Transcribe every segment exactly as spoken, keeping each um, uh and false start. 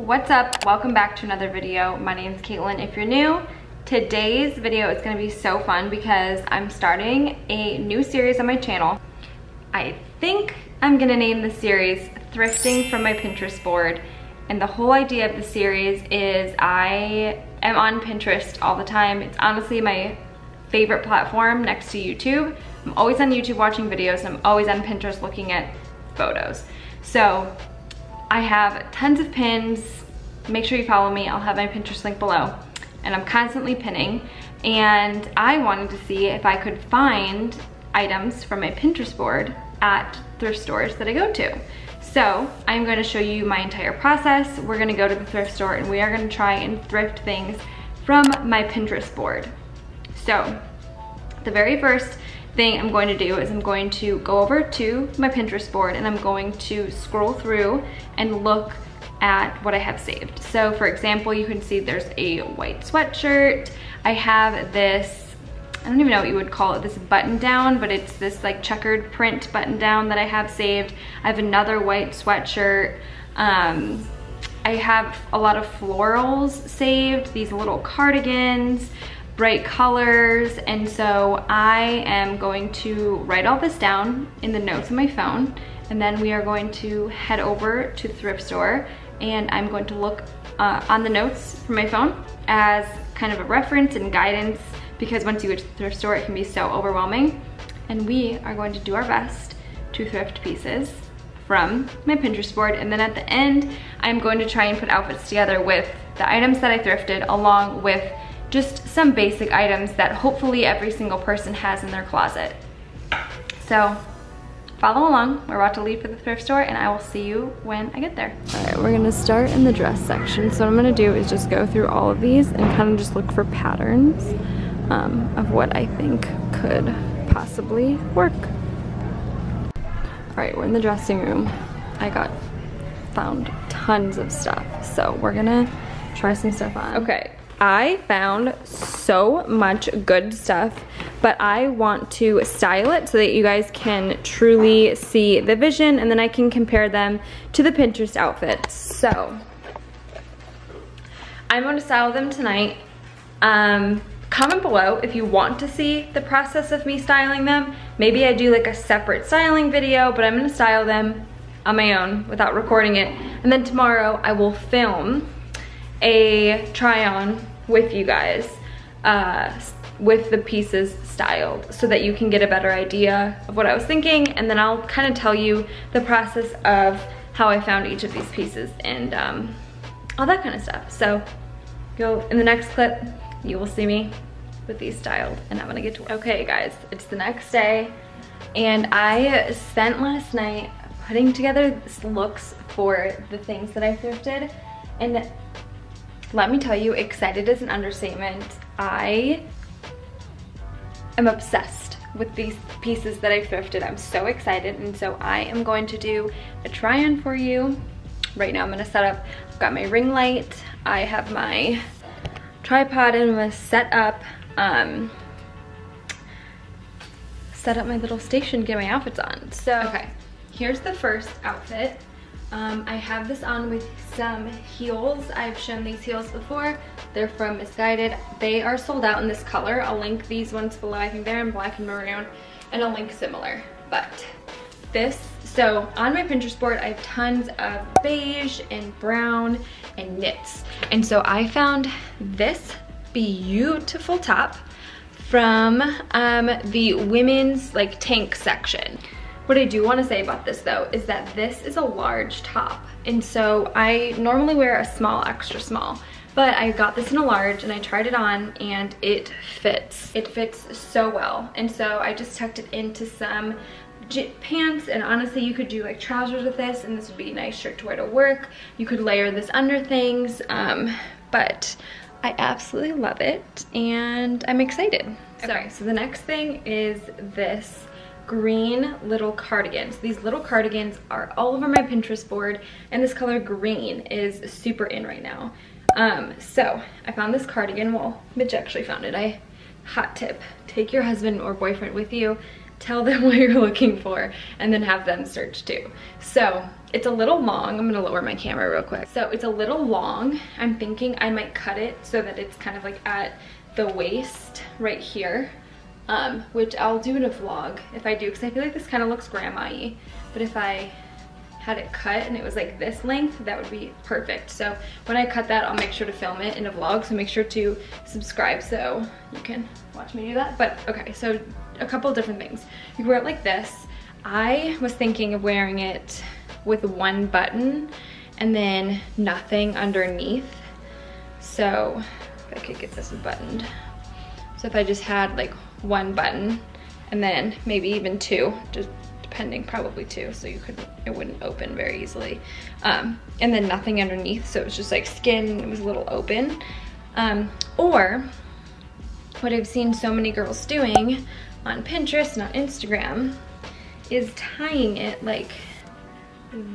What's up? Welcome back to another video. My name is Caitlin. If you're new, today's video is going to be so fun because I'm starting a new series on my channel. I think I'm going to name the series Thrifting from My Pinterest Board. And the whole idea of the series is I am on Pinterest all the time. It's honestly my favorite platform next to YouTube. I'm always on YouTube watching videos. And I'm always on Pinterest looking at photos. So I have tons of pins. Make sure you follow me. I'll have my Pinterest link below. And I'm constantly pinning. And I wanted to see if I could find items from my Pinterest board at thrift stores that I go to. So I'm going to show you my entire process. We're going to go to the thrift store and we are going to try and thrift things from my Pinterest board. So the very first thing I'm going to do is I'm going to go over to my Pinterest board and I'm going to scroll through and look at what I have saved. So for example, you can see there's a white sweatshirt. I have this, I don't even know what you would call it, this button down, but it's this like checkered print button down that I have saved. I have another white sweatshirt. Um, I have a lot of florals saved, these little cardigans, bright colors, and so I am going to write all this down in the notes on my phone, and then we are going to head over to the thrift store, and I'm going to look uh, on the notes from my phone as kind of a reference and guidance, because once you go to the thrift store, it can be so overwhelming, and we are going to do our best to thrift pieces from my Pinterest board, and then at the end, I'm going to try and put outfits together with the items that I thrifted, along with just some basic items that hopefully every single person has in their closet. So follow along. We're about to leave for the thrift store and I will see you when I get there. All right, we're gonna start in the dress section. So what I'm gonna do is just go through all of these and kind of just look for patterns um, of what I think could possibly work. All right, we're in the dressing room. I got found tons of stuff. So we're gonna try some stuff on. Okay. I found so much good stuff, but I want to style it so that you guys can truly see the vision and then I can compare them to the Pinterest outfits. So I'm going to style them tonight. Um, comment below if you want to see the process of me styling them. Maybe I do like a separate styling video, but I'm going to style them on my own without recording it. And then tomorrow I will film a try on with you guys uh, with the pieces styled so that you can get a better idea of what I was thinking, and then I'll kind of tell you the process of how I found each of these pieces and um, all that kind of stuff. So go in the next clip, you will see me with these styled and I'm gonna get to work. Okay guys, it's the next day and I spent last night putting together looks for the things that I thrifted, and let me tell you, excited is an understatement. I am obsessed with these pieces that I thrifted. I'm so excited, and so I am going to do a try-on for you. Right now I'm gonna set up, I've got my ring light, I have my tripod, and I'm gonna set up, um, set up my little station, get my outfits on. So, okay, here's the first outfit. Um, I have this on with some heels. I've shown these heels before. They're from Missguided. They are sold out in this color. I'll link these ones below. I think they're in black and maroon, and I'll link similar. But this, so on my Pinterest board, I have tons of beige and brown and knits. And so I found this beautiful top from um, the women's like tank section. What I do want to say about this though is that this is a large top, and so I normally wear a small, extra small, but I got this in a large and I tried it on and it fits. It fits so well, and so I just tucked it into some pants, and honestly you could do like trousers with this and this would be a nice shirt to wear to work. You could layer this under things, um, but I absolutely love it and I'm excited. Okay, so the next thing is this green little cardigans. These little cardigans are all over my Pinterest board, and this color green is super in right now. Um, so I found this cardigan. Well, Mitch actually found it. I, hot tip, take your husband or boyfriend with you, tell them what you're looking for, and then have them search too. So It's a little long. I'm gonna lower my camera real quick. So it's a little long. I'm thinking I might cut it so that it's kind of like at the waist right here, um, which I'll do in a vlog if I do, because I feel like this kind of looks grandma-y. But if I had it cut and it was like this length, that would be perfect. So when I cut that, I'll make sure to film it in a vlog. So make sure to subscribe so you can watch me do that. But okay, so a couple different things. You can wear it like this. I was thinking of wearing it with one button and then nothing underneath. So if I could get this buttoned. So if I just had like one button and then maybe even two, just depending, probably two, so you could, it wouldn't open very easily. Um, and then nothing underneath, so it was just like skin, it was a little open. Um, or what I've seen so many girls doing on Pinterest and on Instagram is tying it like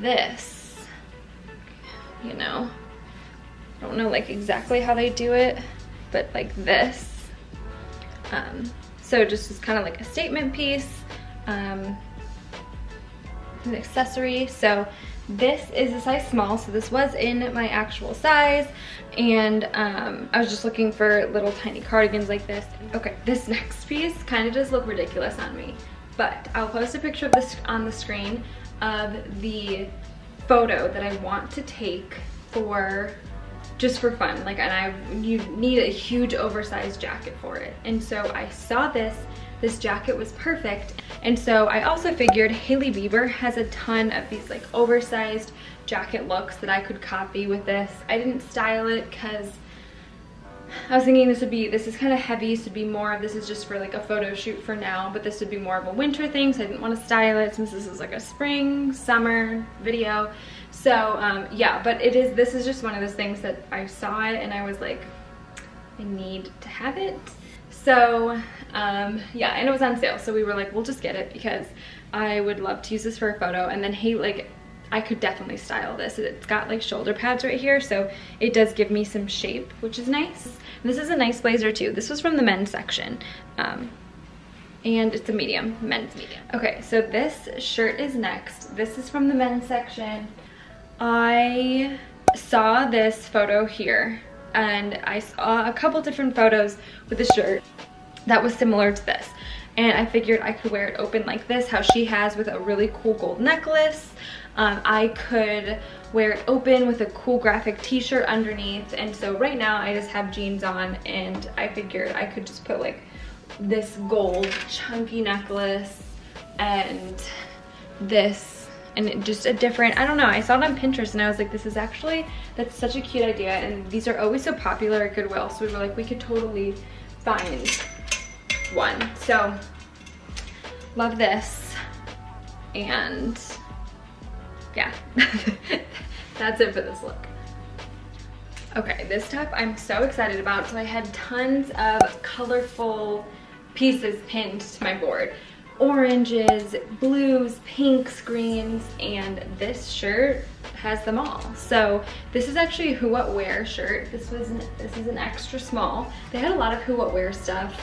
this, you know, I don't know like exactly how they do it, but like this. Um, so just is kind of like a statement piece, um, an accessory. So this is a size small, so this was in my actual size, and um, I was just looking for little tiny cardigans like this. Okay, this next piece kind of does look ridiculous on me, but I'll post a picture of this on the screen of the photo that I want to take for just for fun, like, and I you need a huge oversized jacket for it, and so I saw this this jacket was perfect. And so I also figured Hailey Bieber has a ton of these like oversized jacket looks that I could copy with this. I didn't style it because I was thinking this would be, this is kind of heavy, so it'd be more of, this is just for like a photo shoot for now, but this would be more of a winter thing, so I didn't want to style it since this is like a spring, summer video. So um, yeah, but it is, this is just one of those things that I saw it and I was like, I need to have it. So um, yeah, and it was on sale, so we were like, we'll just get it because I would love to use this for a photo. And then hey, like, I could definitely style this. It's got like shoulder pads right here, so it does give me some shape, which is nice. And this is a nice blazer too. This was from the men's section, um, and it's a medium, men's medium. Okay, so this shirt is next. This is from the men's section. I saw this photo here, and I saw a couple different photos with a shirt that was similar to this. And I figured I could wear it open like this, how she has, with a really cool gold necklace. Um, I could wear it open with a cool graphic t-shirt underneath. And so right now I just have jeans on, and I figured I could just put like this gold chunky necklace and this, and just a different, I don't know, I saw it on Pinterest and I was like, this is actually, that's such a cute idea. And these are always so popular at Goodwill, so we were like, we could totally find one. So love this, and yeah, that's it for this look. Okay, this top I'm so excited about. So I had tons of colorful pieces pinned to my board. Oranges, blues, pinks, greens, and this shirt has them all. So this is actually a Who What Wear shirt. This was an, this is an extra small. They had a lot of Who What Wear stuff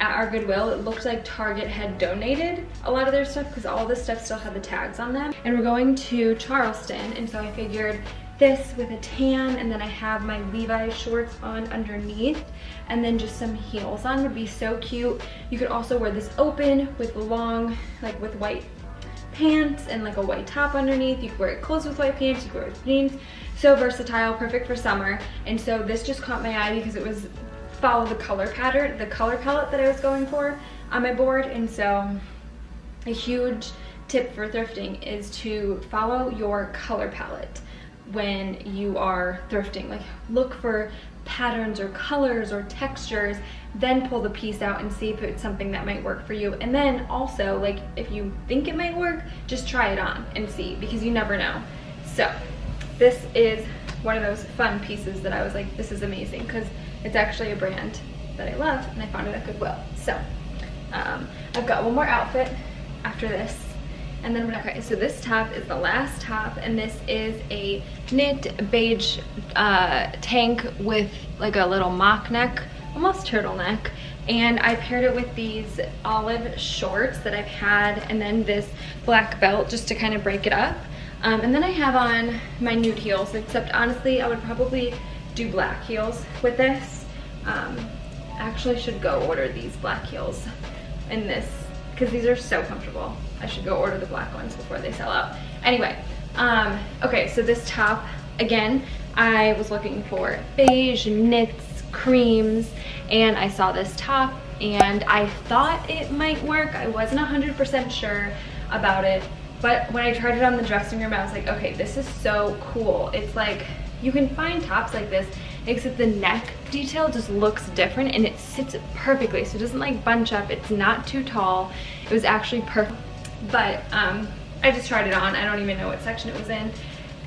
at our Goodwill. It looked like Target had donated a lot of their stuff because all this stuff still had the tags on them. And we're going to Charleston, and so I figured this with a tan, and then I have my Levi shorts on underneath, and then just some heels on would be so cute. You could also wear this open with long, like with white pants and like a white top underneath. You could wear it closed with white pants, you could wear it with jeans. So versatile, perfect for summer. And so this just caught my eye because it was follow the color pattern, the color palette that I was going for on my board. And so a huge tip for thrifting is to follow your color palette when you are thrifting. Like, look for patterns or colors or textures, then pull the piece out and see if it's something that might work for you. And then also, like, if you think it might work, just try it on and see, because you never know. So this is one of those fun pieces that I was like, this is amazing, because it's actually a brand that I love and I found it at Goodwill. So um, I've got one more outfit after this, and then I'm gonna, okay, so this top is the last top, and this is a knit beige uh, tank with like a little mock neck, almost turtleneck, and I paired it with these olive shorts that I've had, and then this black belt just to kind of break it up. Um, and then I have on my nude heels, except honestly, I would probably do black heels with this. Um, actually should go order these black heels in this, because these are so comfortable. I should go order the black ones before they sell out. Anyway, um, okay, so this top, again, I was looking for beige, knits, creams, and I saw this top and I thought it might work. I wasn't one hundred percent sure about it, but when I tried it on the dressing room, I was like, okay, this is so cool. It's like, you can find tops like this, except the neck detail just looks different and it sits perfectly. So it doesn't like bunch up, it's not too tall. It was actually perfect, but um, I just tried it on. I don't even know what section it was in,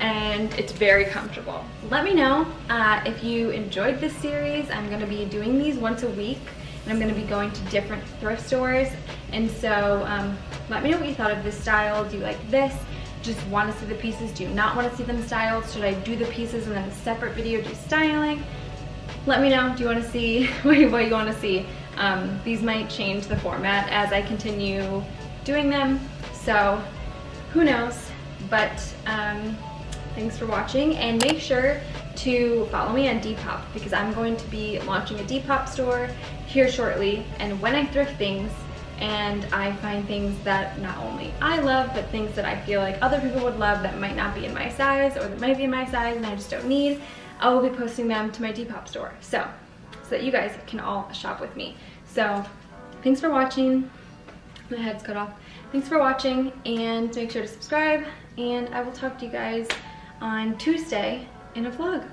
and it's very comfortable. Let me know uh, if you enjoyed this series. I'm gonna be doing these once a week, and I'm gonna be going to different thrift stores. And so um, let me know what you thought of this style. Do you like this? Just want to see the pieces? Do you not want to see them styled? Should I do the pieces and then a separate video do styling? Let me know. Do you want to see what you want to see? Um, these might change the format as I continue doing them, so who knows? But um, thanks for watching, and make sure to follow me on Depop, because I'm going to be launching a Depop store here shortly. And when I thrift things, and I find things that not only I love, but things that I feel like other people would love that might not be in my size, or that might be in my size and I just don't need, I will be posting them to my Depop store, so so that you guys can all shop with me. So thanks for watching. My head's cut off. Thanks for watching, and make sure to subscribe, and I will talk to you guys on Tuesday in a vlog.